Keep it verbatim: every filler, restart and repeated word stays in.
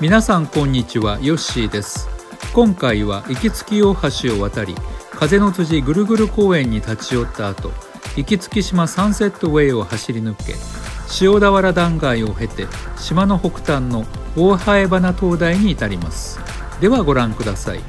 皆さんこんにちは、ヨッシーです。今回は行きつき大橋を渡り風の辻ぐるぐる公園に立ち寄った後、行きつき島サンセットウェイを走り抜け、塩田原断崖を経て島の北端の大南花灯台に至ります。ではご覧ください。